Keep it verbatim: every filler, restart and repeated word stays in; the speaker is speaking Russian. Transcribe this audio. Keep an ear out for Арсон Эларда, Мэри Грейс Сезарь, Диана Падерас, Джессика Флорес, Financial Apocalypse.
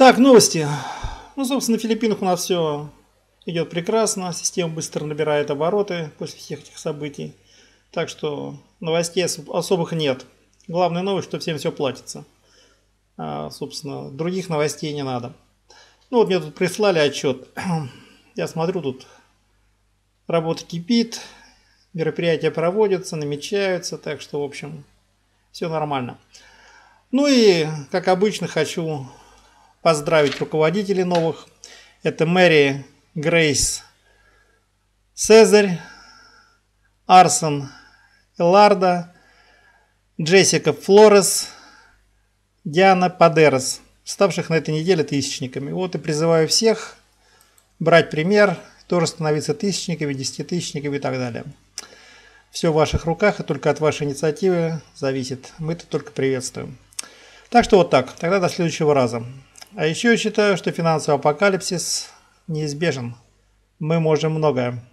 Так, новости. Ну, собственно, на Филиппинах у нас все идет прекрасно. Система быстро набирает обороты после всех этих событий. Так что новостей особых нет. Главная новость, что всем все платится. А, собственно, других новостей не надо. Ну вот мне тут прислали отчет. Я смотрю, тут работа кипит, мероприятия проводятся, намечаются. Так что, в общем, все нормально. Ну и, как обычно, хочу поздравить руководителей новых. Это Мэри Грейс Сезарь, Арсон Эларда, Джессика Флорес, Диана Падерас, ставших на этой неделе тысячниками. Вот и призываю всех брать пример, тоже становиться тысячниками, десятитысячниками и так далее. Все в ваших руках, и только от вашей инициативы зависит. Мы это только приветствуем. Так что вот так. Тогда до следующего раза. А еще я считаю, что финансовый апокалипсис неизбежен. Мы можем многое.